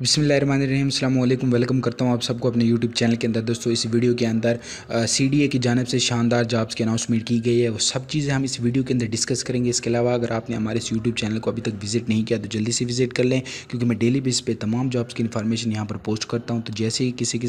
बिस्मिल्लाहिर्रहमानिर्रहीम, अस्सलाम वालेकुम। वेलकम करता हूं आप सबको अपने YouTube चैनल के अंदर। दोस्तों, इस वीडियो के अंदर CDA की जानिब से शानदार जॉब्स की अनाउंसमेंट की गई है, वो सब चीज़ें हम इस वीडियो के अंदर डिस्कस करेंगे। इसके अलावा अगर आपने हमारे इस YouTube चैनल को अभी तक विजिट नहीं किया तो जल्दी से विजिट कर लें, क्योंकि मैं डेली बेस पर तमाम जॉब्स की इन्फॉर्मेशन यहाँ पर पोस्ट करता हूँ। तो जैसे ही किसी की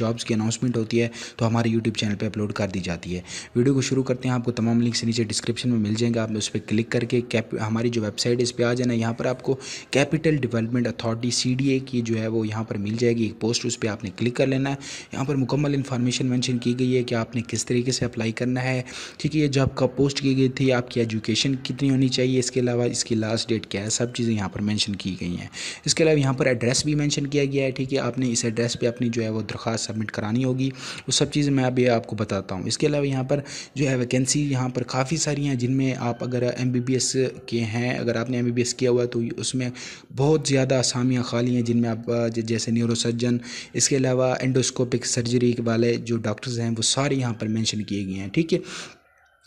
जॉब्स की अनाउंसमेंट होती है तो हमारे यूट्यूब चैनल पर अपलोड कर दी जाती है। वीडियो को शुरू करते हैं। आपको तमाम लिंक्स नीचे डिस्क्रिप्शन में मिल जाएंगे, आप उस पर क्लिक करके हमारी जो वेबसाइट है इस पर आ जाना। यहाँ पर आपको कैपिटल डेवलपमेंट अथॉरिटी CDA की जो है वो यहाँ पर मिल जाएगी एक पोस्ट, उस पर आपने क्लिक कर लेना है। यहाँ पर मुकम्मल इन्फॉर्मेशन मेंशन की गई है कि आपने किस तरीके से अप्लाई करना है, ठीक है, ये जॉब कब पोस्ट की गई थी, आपकी एजुकेशन कितनी होनी चाहिए, इसके अलावा इसकी लास्ट डेट क्या है, सब चीज़ें यहाँ पर मेंशन की गई हैं। इसके अलावा यहाँ पर एड्रेस भी मेंशन किया गया है, ठीक है, आपने इस एड्रेस पर अपनी जो है वो दरख्वास्त सबमिट करानी होगी। वो सब चीज़ें मैं अभी आपको बताता हूँ। इसके अलावा यहाँ पर जो है वैकेंसी यहाँ पर काफ़ी सारी हैं, जिनमें आप अगर MBBS के हैं, अगर आपने MBBS किया हुआ तो उसमें बहुत ज़्यादा आसामियाँ खाली हैं, जिनमें आप जैसे न्यूरो सर्जन, इसके अलावा एंडोस्कोपिक सर्जरी वाले जो डॉक्टर्स हैं वो सारे यहाँ पर मेंशन किए गए हैं, ठीक है।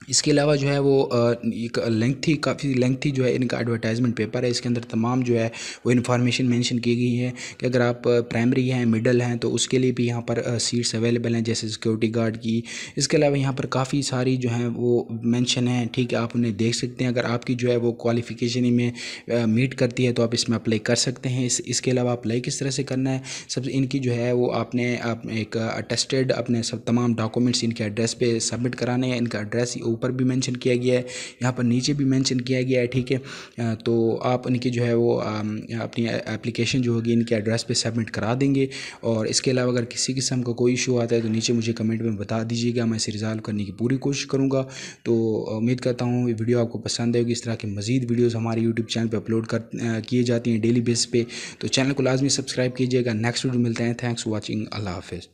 इसके अलावा जो है वो एक काफ़ी लेंथी जो है इनका एडवर्टाइजमेंट पेपर है। इसके अंदर तमाम जो है वो इन्फॉर्मेशन मेंशन की गई है कि अगर आप प्राइमरी हैं, मिडल हैं, तो उसके लिए भी यहाँ पर सीट्स अवेलेबल हैं, जैसे सिक्योरिटी गार्ड की। इसके अलावा यहाँ पर काफ़ी सारी जो है वो मेंशन है, ठीक है, आप उन्हें देख सकते हैं। अगर आपकी जो है वो क्वालिफिकेशन में मीट करती है तो आप इसमें अप्लाई कर सकते हैं। इसके अलावा अप्लाई किस तरह से करना है, सब इनकी जो है वो आपने एक अटेस्टेड अपने सब तमाम डॉक्यूमेंट्स इनके एड्रेस पर सबमिट कराने हैं। इनका एड्रेस ऊपर भी मेंशन किया गया है, यहाँ पर नीचे भी मेंशन किया गया है, ठीक है। तो आप इनकी जो है वो अपनी एप्लीकेशन जो होगी इनके एड्रेस पे सबमिट करा देंगे। और इसके अलावा अगर किसी किस्म का कोई इशू आता है तो नीचे मुझे कमेंट में बता दीजिएगा, मैं इसे रिजॉल्व करने की पूरी कोशिश करूँगा। तो उम्मीद करता हूँ ये वीडियो आपको पसंद आएगी। इस तरह की मज़ीद वीडियोज़ हमारे यूट्यूब चैनल पर अपलोड किए जाती हैं डेली बेस पर, तो चैनल को लाजमी सब्सक्राइब कीजिएगा। नेक्स्ट वीडियो मिलते हैं। Thanks for watching. अल्लाह हाफिज़।